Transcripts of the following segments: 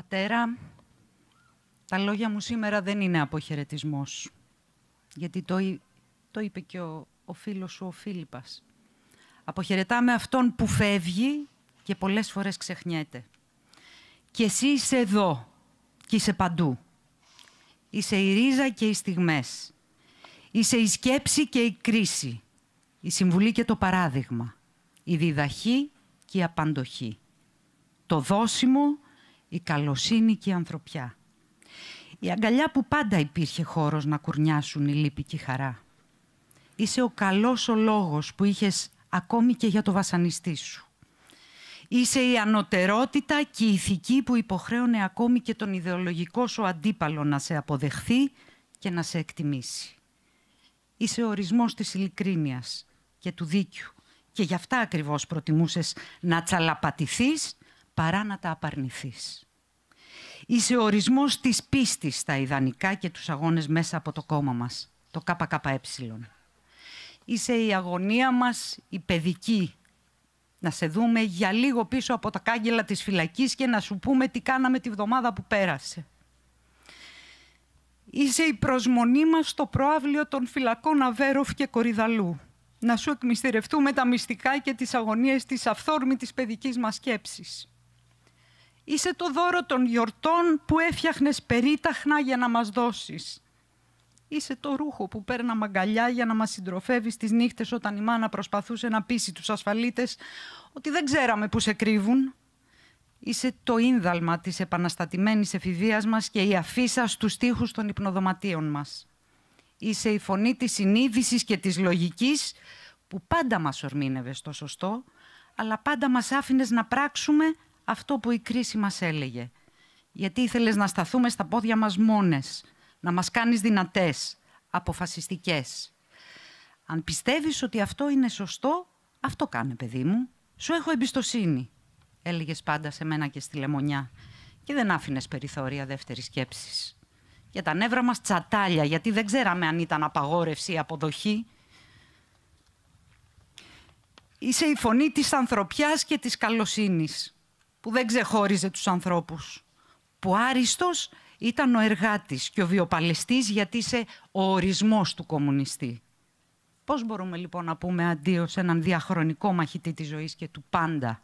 Πατέρα, τα λόγια μου σήμερα δεν είναι αποχαιρετισμός. Γιατί το είπε και ο φίλος σου, ο Φίλιππας. Αποχαιρετάμε αυτόν που φεύγει και πολλές φορές ξεχνιέται. Και εσύ είσαι εδώ και είσαι παντού. Είσαι η ρίζα και οι στιγμές. Είσαι η σκέψη και η κρίση. Η συμβουλή και το παράδειγμα. Η διδαχή και η απαντοχή. Το δώσιμο, η καλοσύνη και η ανθρωπιά. Η αγκαλιά που πάντα υπήρχε χώρος να κουρνιάσουν η λύπη και η χαρά. Είσαι ο καλός ο λόγος που είχες ακόμη και για το βασανιστή σου. Είσαι η ανωτερότητα και η ηθική που υποχρέωνε ακόμη και τον ιδεολογικό σου αντίπαλο να σε αποδεχθεί και να σε εκτιμήσει. Είσαι ο ορισμός της ειλικρίνειας και του δίκιου και γι' αυτά ακριβώς προτιμούσες να τσαλαπατηθείς παρά να τα απαρνηθείς. Είσαι ο ορισμός της πίστης στα ιδανικά και τους αγώνες μέσα από το κόμμα μας, το ΚΚΕ. Είσαι η αγωνία μας, η παιδική. Να σε δούμε για λίγο πίσω από τα κάγκελα της φυλακής και να σου πούμε τι κάναμε τη βδομάδα που πέρασε. Είσαι η προσμονή μας στο προαύλιο των φυλακών Αβέρωφ και Κορυδαλλού. Να σου εκμυστηρευτούμε τα μυστικά και τις αγωνίες της αυθόρμητης παιδικής μας σκέψης. Είσαι το δώρο των γιορτών που έφτιαχνες περίταχνα για να μας δώσεις. Είσαι το ρούχο που παίρναμε αγκαλιά για να μας συντροφεύεις τις νύχτες όταν η μάνα προσπαθούσε να πείσει τους ασφαλίτες ότι δεν ξέραμε που σε κρύβουν. Είσαι το ίνδαλμα της επαναστατημένης εφηβείας μας και η αφίσα στους τοίχους των υπνοδωματίων μας. Είσαι η φωνή της συνείδησης και της λογικής που πάντα μας ορμήνευες το σωστό, αλλά πάντα μας άφηνες να πράξουμε αυτό που η κρίση μας έλεγε. Γιατί ήθελες να σταθούμε στα πόδια μας μόνες, να μας κάνεις δυνατές, αποφασιστικές. Αν πιστεύεις ότι αυτό είναι σωστό, αυτό κάνε, παιδί μου. Σου έχω εμπιστοσύνη, έλεγες πάντα σε μένα και στη Λεμονιά. Και δεν άφηνες περιθώρια δεύτερης σκέψης. Για τα νεύρα μας τσατάλια, γιατί δεν ξέραμε αν ήταν απαγόρευση ή αποδοχή. Είσαι η φωνή της ανθρωπιάς και της καλοσύνης, που δεν ξεχώριζε τους ανθρώπους, που άριστος ήταν ο εργάτης και ο βιοπαλαιστής, γιατί είσαι ο ορισμός του κομμουνιστή. Πώς μπορούμε λοιπόν να πούμε αντίο σε έναν διαχρονικό μαχητή της ζωής και του πάντα?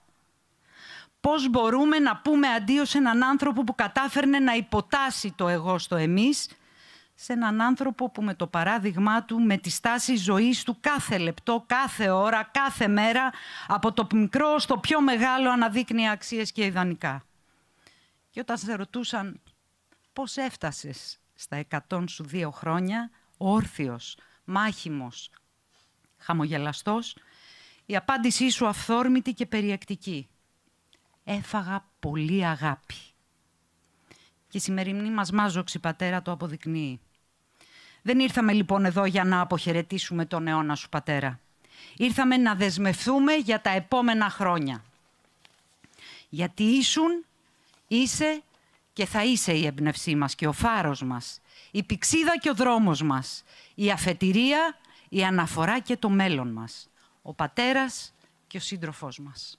Πώς μπορούμε να πούμε αντίο σε έναν άνθρωπο που κατάφερνε να υποτάσει το εγώ στο εμείς, σε έναν άνθρωπο που με το παράδειγμά του, με τη στάση ζωής του, κάθε λεπτό, κάθε ώρα, κάθε μέρα, από το μικρό στο πιο μεγάλο, αναδείκνυε αξίες και ιδανικά. Και όταν σε ρωτούσαν πώς έφτασες στα 102 χρόνια, όρθιος, μάχημος, χαμογελαστός, η απάντησή σου αυθόρμητη και περιεκτική. Έφαγα πολύ αγάπη. Και η σημερινή μας μάζοξη, πατέρα, το αποδεικνύει. Δεν ήρθαμε λοιπόν εδώ για να αποχαιρετήσουμε τον αιώνα σου, πατέρα. Ήρθαμε να δεσμευθούμε για τα επόμενα χρόνια. Γιατί ήσουν, είσαι και θα είσαι η εμπνευσή μας και ο φάρος μας, η πηξίδα και ο δρόμος μας, η αφετηρία, η αναφορά και το μέλλον μας, ο πατέρας και ο σύντροφός μας.